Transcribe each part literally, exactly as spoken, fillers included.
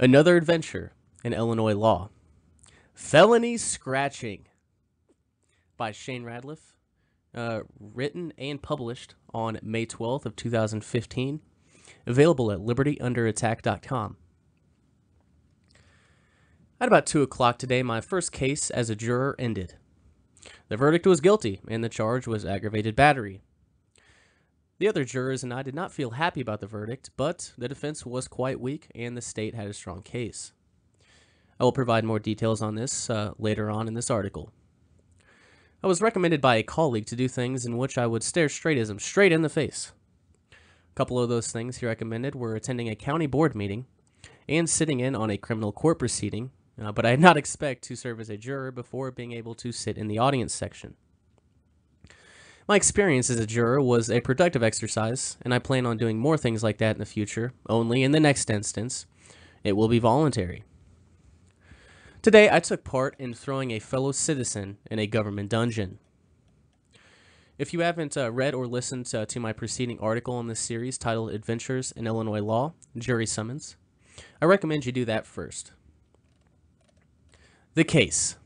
Another adventure in Illinois law. Felony Scratching by Shane Radliff, uh, written and published on May twelfth of two thousand fifteen, available at liberty under attack dot com. At about two o'clock today, my first case as a juror ended. The verdict was guilty, and the charge was aggravated battery. The other jurors and I did not feel happy about the verdict, but the defense was quite weak, and the state had a strong case. I will provide more details on this uh, later on in this article. I was recommended by a colleague to do things in which I would stare straightism straight in the face. A couple of those things he recommended were attending a county board meeting and sitting in on a criminal court proceeding, Uh, but I did not expect to serve as a juror before being able to sit in the audience section. My experience as a juror was a productive exercise, and I plan on doing more things like that in the future, only in the next instance, it will be voluntary. Today, I took part in throwing a fellow citizen in a government dungeon. If you haven't uh, read or listened to, uh, to my preceding article on this series titled Adventures in Illinois Law, Jury Summons, I recommend you do that first. The case.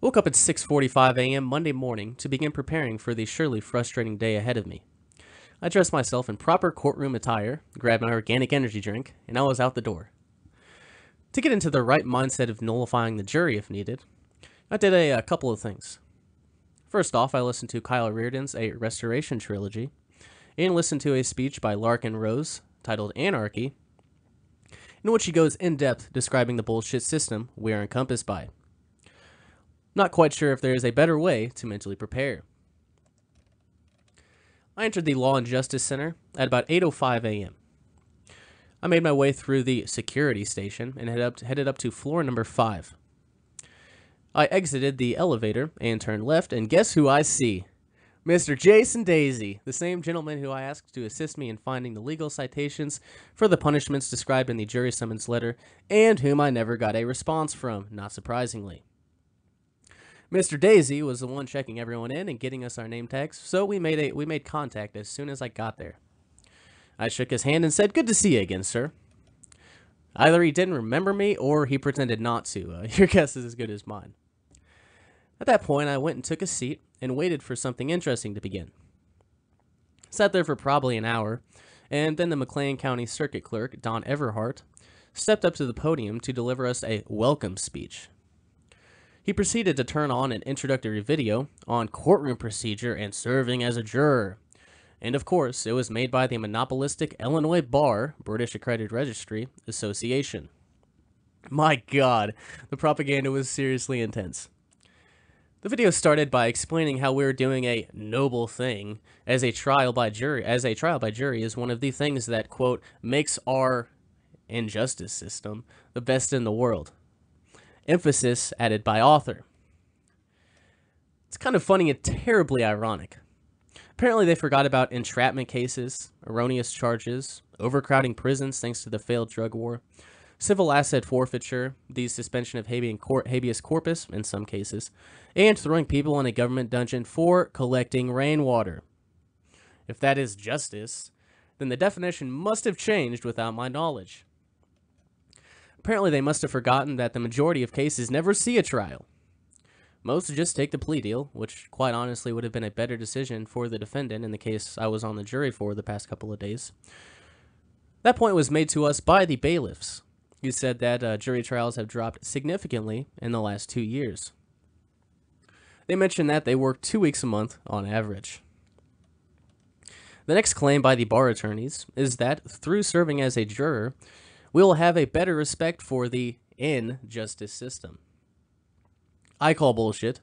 Woke up at six forty-five a m Monday morning to begin preparing for the surely frustrating day ahead of me. I dressed myself in proper courtroom attire, grabbed my organic energy drink, and I was out the door. To get into the right mindset of nullifying the jury if needed, I did a, a couple of things. First off, I listened to Kyle Reardon's A Restoration Trilogy, and listened to a speech by Larkin Rose titled Anarchy, in which he goes in-depth describing the bullshit system we are encompassed by. Not quite sure if there is a better way to mentally prepare. I entered the Law and Justice Center at about eight oh five a m I made my way through the security station and headed up to, headed up to floor number five. I exited the elevator and turned left, and guess who I see? Mister Jason Daisy, the same gentleman who I asked to assist me in finding the legal citations for the punishments described in the jury summons letter, and whom I never got a response from, not surprisingly. Mister Daisy was the one checking everyone in and getting us our name tags, so we made a, we made contact as soon as I got there. I shook his hand and said, "Good to see you again, sir." Either he didn't remember me, or he pretended not to. Uh, your guess is as good as mine. At that point, I went and took a seat and waited for something interesting to begin. Sat there for probably an hour, and then the McLean County Circuit Clerk, Don Everhart, stepped up to the podium to deliver us a welcome speech. He proceeded to turn on an introductory video on courtroom procedure and serving as a juror. And of course, it was made by the monopolistic Illinois Bar, British Accredited Registry Association. My God, the propaganda was seriously intense. The video started by explaining how we were doing a noble thing, as a trial by jury, as a trial by jury is one of the things that, quote, makes our injustice system the best in the world. Emphasis added by author. It's kind of funny and terribly ironic. Apparently they forgot about entrapment cases, erroneous charges, overcrowding prisons thanks to the failed drug war, civil asset forfeiture, the suspension of habeas corpus in some cases, and throwing people in a government dungeon for collecting rainwater. If that is justice, then the definition must have changed without my knowledge. Apparently they must have forgotten that the majority of cases never see a trial. Most just take the plea deal, which quite honestly would have been a better decision for the defendant in the case I was on the jury for the past couple of days. That point was made to us by the bailiffs. You said that uh, jury trials have dropped significantly in the last two years. They mentioned that they work two weeks a month on average. The next claim by the bar attorneys is that through serving as a juror, we will have a better respect for the injustice system. I call bullshit.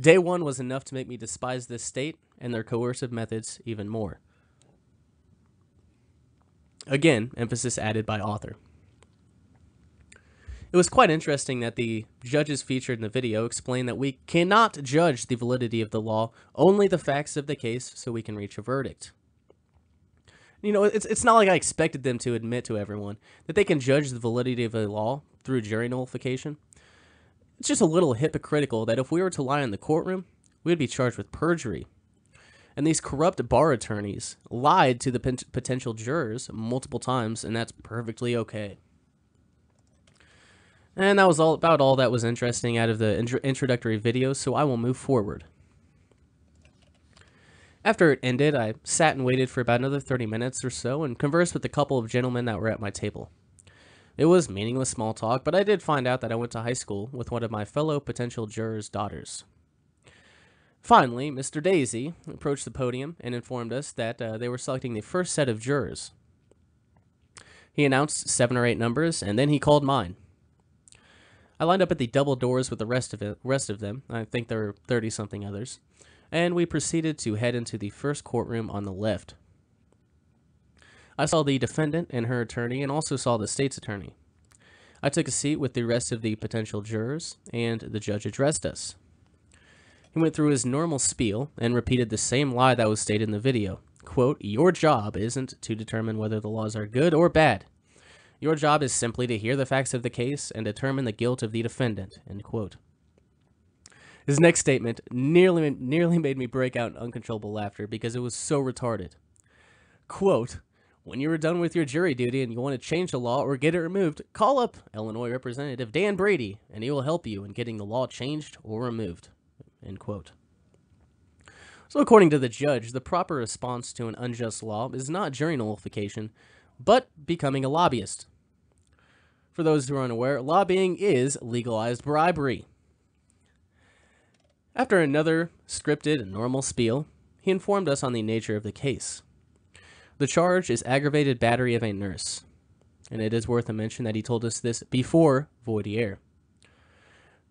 Day one was enough to make me despise this state and their coercive methods even more. Again, emphasis added by author. It was quite interesting that the judges featured in the video explained that we cannot judge the validity of the law, only the facts of the case, so we can reach a verdict. You know, it's, it's not like I expected them to admit to everyone that they can judge the validity of a law through jury nullification. It's just a little hypocritical that if we were to lie in the courtroom, we would be charged with perjury. And these corrupt bar attorneys lied to the potential jurors multiple times, and that's perfectly okay. And that was all about all that was interesting out of the intro introductory video, so I will move forward. After it ended, I sat and waited for about another thirty minutes or so and conversed with a couple of gentlemen that were at my table. It was meaningless small talk, but I did find out that I went to high school with one of my fellow potential jurors' daughters. Finally, Mister Daisy approached the podium and informed us that uh, they were selecting the first set of jurors. He announced seven or eight numbers, and then he called mine. I lined up at the double doors with the rest of, it, rest of them, I think there were thirty-something others, and we proceeded to head into the first courtroom on the left. I saw the defendant and her attorney, and also saw the state's attorney. I took a seat with the rest of the potential jurors, and the judge addressed us. He went through his normal spiel and repeated the same lie that was stated in the video. Quote, "Your job isn't to determine whether the laws are good or bad. Your job is simply to hear the facts of the case and determine the guilt of the defendant," end quote. His next statement nearly, nearly made me break out in uncontrollable laughter because it was so retarded. Quote, "When you are done with your jury duty and you want to change the law or get it removed, call up Illinois Representative Dan Brady and he will help you in getting the law changed or removed," end quote. So according to the judge, the proper response to an unjust law is not jury nullification, but becoming a lobbyist. For those who are unaware, lobbying is legalized bribery. After another scripted and normal spiel, he informed us on the nature of the case. The charge is aggravated battery of a nurse, and it is worth a mention that he told us this before voir dire.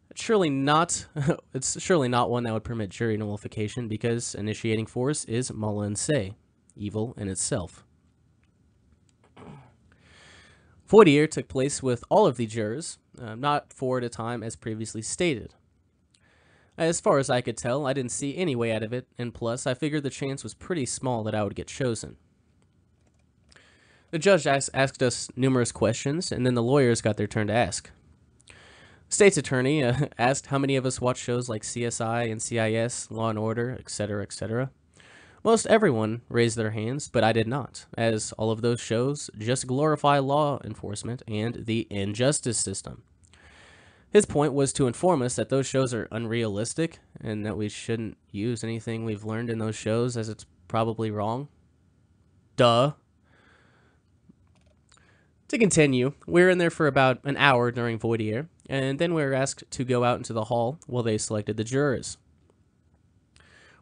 It's surely not, it's surely not one that would permit jury nullification because initiating force is mala in se, evil in itself. Voir dire took place with all of the jurors, uh, not four at a time as previously stated. As far as I could tell, I didn't see any way out of it, and plus, I figured the chance was pretty small that I would get chosen. The judge asked, asked us numerous questions, and then the lawyers got their turn to ask. State's attorney uh, asked how many of us watch shows like C S I, N C I S, Law and Order, et cetera, et cetera. Most everyone raised their hands, but I did not, as all of those shows just glorify law enforcement and the injustice system. His point was to inform us that those shows are unrealistic and that we shouldn't use anything we've learned in those shows as it's probably wrong. Duh. To continue, we were in there for about an hour during voir dire, and then we were asked to go out into the hall while they selected the jurors.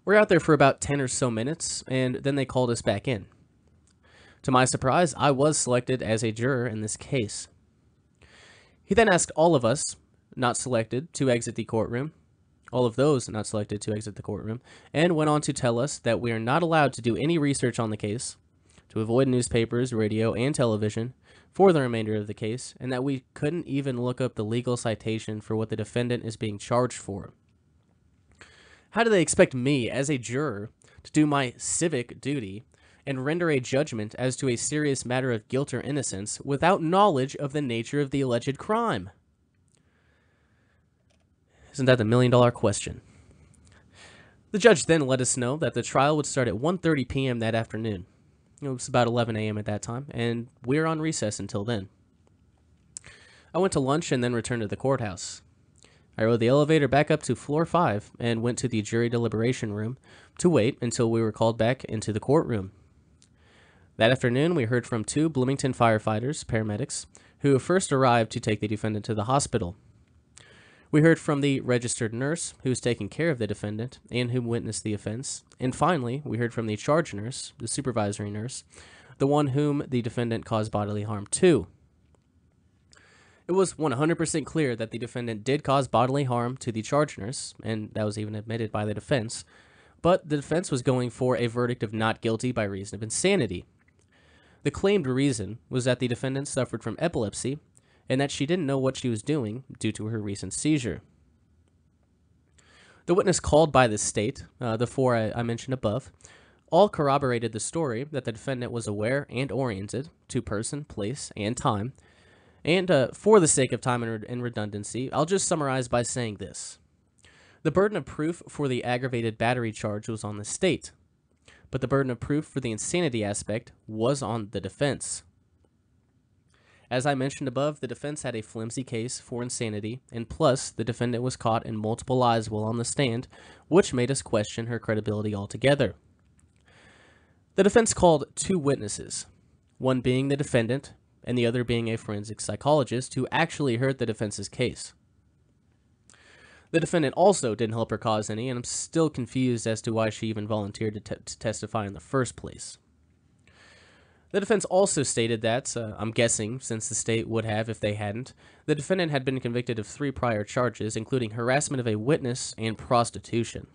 We're out there for about ten or so minutes, and then they called us back in. To my surprise, I was selected as a juror in this case. He then asked all of us not selected to exit the courtroom, all of those not selected to exit the courtroom, and went on to tell us that we are not allowed to do any research on the case, to avoid newspapers, radio, and television for the remainder of the case, and that we couldn't even look up the legal citation for what the defendant is being charged for. How do they expect me, as a juror, to do my civic duty and render a judgment as to a serious matter of guilt or innocence without knowledge of the nature of the alleged crime? Isn't that the million-dollar question? The judge then let us know that the trial would start at one thirty p m that afternoon. It was about eleven a m at that time, and we were on recess until then. I went to lunch and then returned to the courthouse. I rode the elevator back up to floor five and went to the jury deliberation room to wait until we were called back into the courtroom. That afternoon, we heard from two Bloomington firefighters, paramedics, who first arrived to take the defendant to the hospital. We heard from the registered nurse who was taking care of the defendant and who witnessed the offense. And finally, we heard from the charge nurse, the supervisory nurse, the one whom the defendant caused bodily harm to. It was one hundred percent clear that the defendant did cause bodily harm to the charge nurse, and that was even admitted by the defense, but the defense was going for a verdict of not guilty by reason of insanity. The claimed reason was that the defendant suffered from epilepsy, and that she didn't know what she was doing due to her recent seizure. The witness called by the state, uh, the four I, I mentioned above, all corroborated the story that the defendant was aware and oriented to person, place, and time. And uh, for the sake of time and redundancy, I'll just summarize by saying this. The burden of proof for the aggravated battery charge was on the state, but the burden of proof for the insanity aspect was on the defense. As I mentioned above, the defense had a flimsy case for insanity, and plus, the defendant was caught in multiple lies while on the stand, which made us question her credibility altogether. The defense called two witnesses, one being the defendant and the other being a forensic psychologist who actually heard the defense's case. The defendant also didn't help her cause any, and I'm still confused as to why she even volunteered to, te to testify in the first place. The defense also stated that, uh, I'm guessing, since the state would have if they hadn't, the defendant had been convicted of three prior charges, including harassment of a witness and prostitution.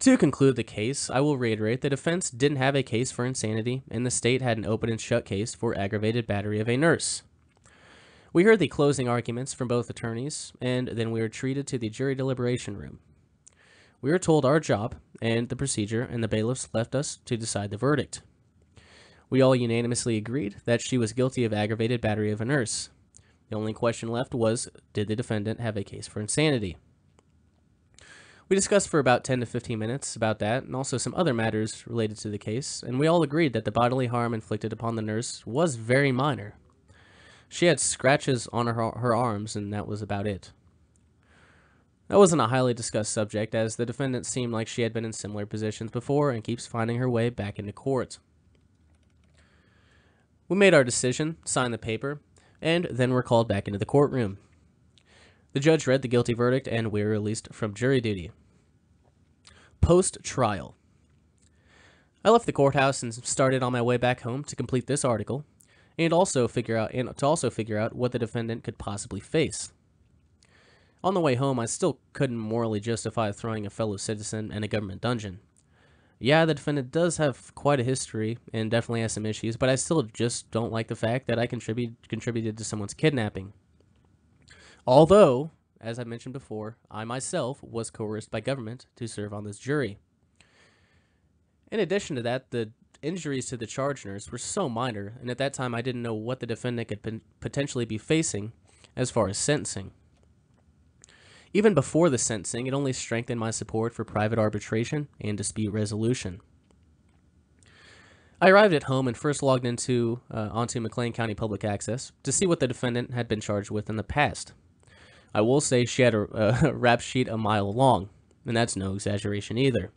To conclude the case, I will reiterate the defense didn't have a case for insanity, and the state had an open and shut case for aggravated battery of a nurse. We heard the closing arguments from both attorneys, and then we were treated to the jury deliberation room. We were told our job and the procedure, and the bailiffs left us to decide the verdict. We all unanimously agreed that she was guilty of aggravated battery of a nurse. The only question left was, did the defendant have a case for insanity? We discussed for about ten to fifteen minutes about that, and also some other matters related to the case, and we all agreed that the bodily harm inflicted upon the nurse was very minor. She had scratches on her, her arms, and that was about it. That wasn't a highly discussed subject, as the defendant seemed like she had been in similar positions before and keeps finding her way back into court. We made our decision, signed the paper, and then were called back into the courtroom. The judge read the guilty verdict, and we were released from jury duty. Post-trial. I left the courthouse and started on my way back home to complete this article, and also figure out and to also figure out what the defendant could possibly face. On the way home, I still couldn't morally justify throwing a fellow citizen in a government dungeon. Yeah, the defendant does have quite a history and definitely has some issues, but I still just don't like the fact that I contribute, contributed to someone's kidnapping. Although, as I mentioned before, I myself was coerced by government to serve on this jury. In addition to that, the injuries to the charge nurse were so minor, and at that time I didn't know what the defendant could potentially be facing as far as sentencing. Even before the sentencing, it only strengthened my support for private arbitration and dispute resolution. I arrived at home and first logged into uh, onto McLean County Public Access to see what the defendant had been charged with in the past. I will say she had a, a rap sheet a mile long, and that's no exaggeration either.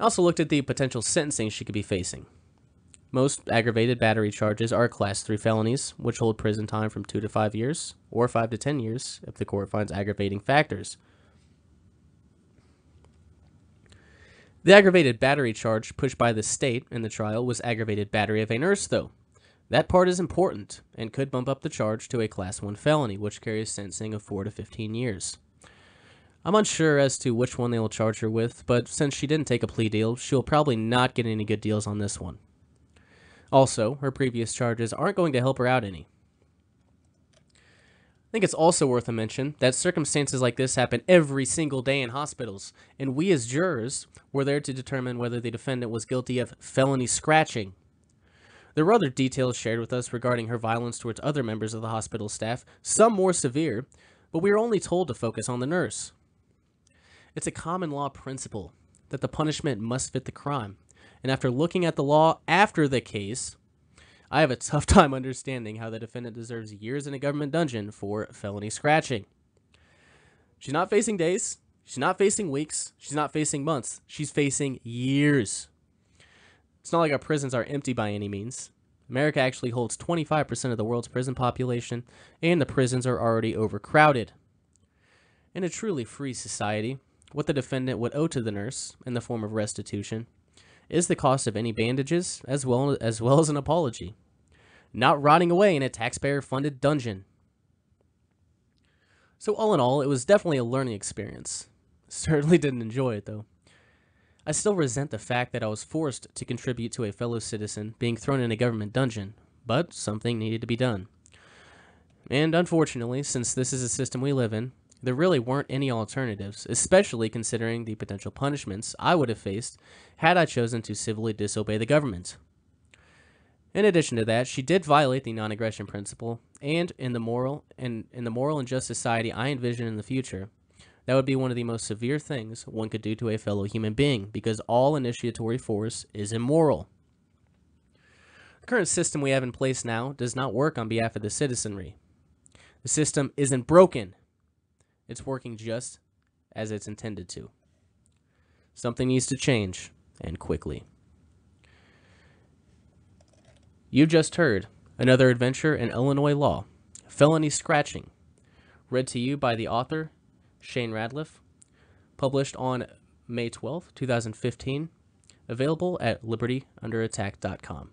I also looked at the potential sentencing she could be facing. Most aggravated battery charges are class three felonies, which hold prison time from two to five years, or five to ten years if the court finds aggravating factors. The aggravated battery charge pushed by the state in the trial was aggravated battery of a nurse, though. That part is important, and could bump up the charge to a class one felony, which carries sentencing of four to fifteen years. I'm unsure as to which one they will charge her with, but since she didn't take a plea deal, she'll probably not get any good deals on this one. Also, her previous charges aren't going to help her out any. I think it's also worth a mention that circumstances like this happen every single day in hospitals, and we as jurors were there to determine whether the defendant was guilty of felony scratching. There were other details shared with us regarding her violence towards other members of the hospital staff, some more severe, but we were only told to focus on the nurse. It's a common law principle that the punishment must fit the crime. And after looking at the law after the case, I have a tough time understanding how the defendant deserves years in a government dungeon for felony scratching. She's not facing days, she's not facing weeks, she's not facing months, she's facing years. It's not like our prisons are empty by any means. America actually holds twenty-five percent of the world's prison population, and the prisons are already overcrowded. In a truly free society, what the defendant would owe to the nurse, in the form of restitution, is the cost of any bandages, as well as well as an apology. Not rotting away in a taxpayer-funded dungeon. So all in all, it was definitely a learning experience. Certainly didn't enjoy it, though. I still resent the fact that I was forced to contribute to a fellow citizen being thrown in a government dungeon, but something needed to be done. And unfortunately, since this is a system we live in, there really weren't any alternatives, especially considering the potential punishments I would have faced had I chosen to civilly disobey the government. In addition to that, she did violate the non-aggression principle, and in the moral and in the moral and just society I envision in the future, that would be one of the most severe things one could do to a fellow human being, because all initiatory force is immoral. current system we have in place now does not work on behalf of the citizenry. The system isn't broken. It's working just as it's intended to. Something needs to change, and quickly. You just heard another adventure in Illinois law, felony scratching, read to you by the author, Shane Radliff, published on May twelfth, two thousand fifteen, available at liberty under attack dot com.